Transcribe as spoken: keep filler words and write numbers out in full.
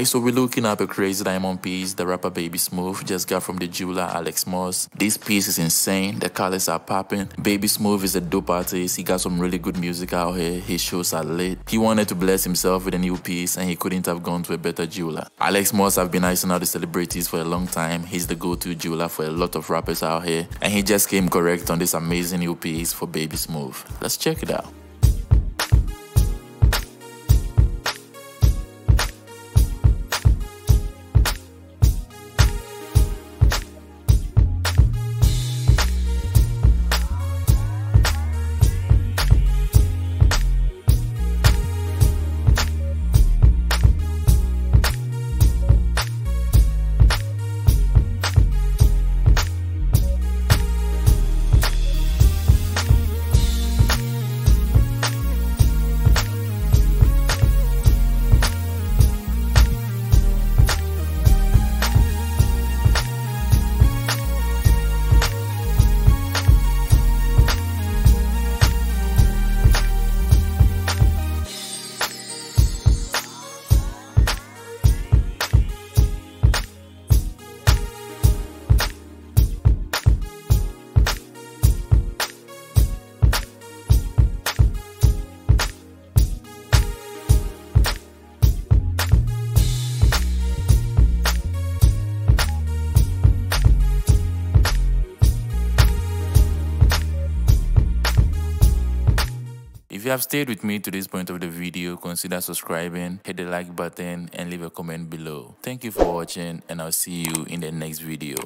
Alright, so we're looking at a crazy diamond piece the rapper Baby Smoove just got from the jeweler Alex Moss. This piece is insane. The colors are popping. Baby Smoove is a dope artist. He got some really good music out here. His shows are lit. He wanted to bless himself with a new piece and he couldn't have gone to a better jeweler. Alex Moss have been icing out the celebrities for a long time. He's the go-to jeweler for a lot of rappers out here, and he just came correct on this amazing new piece for Baby Smoove. Let's check it out. If you have stayed with me to this point of the video, consider subscribing, hit the like button, and leave a comment below. Thank you for watching, and I'll see you in the next video.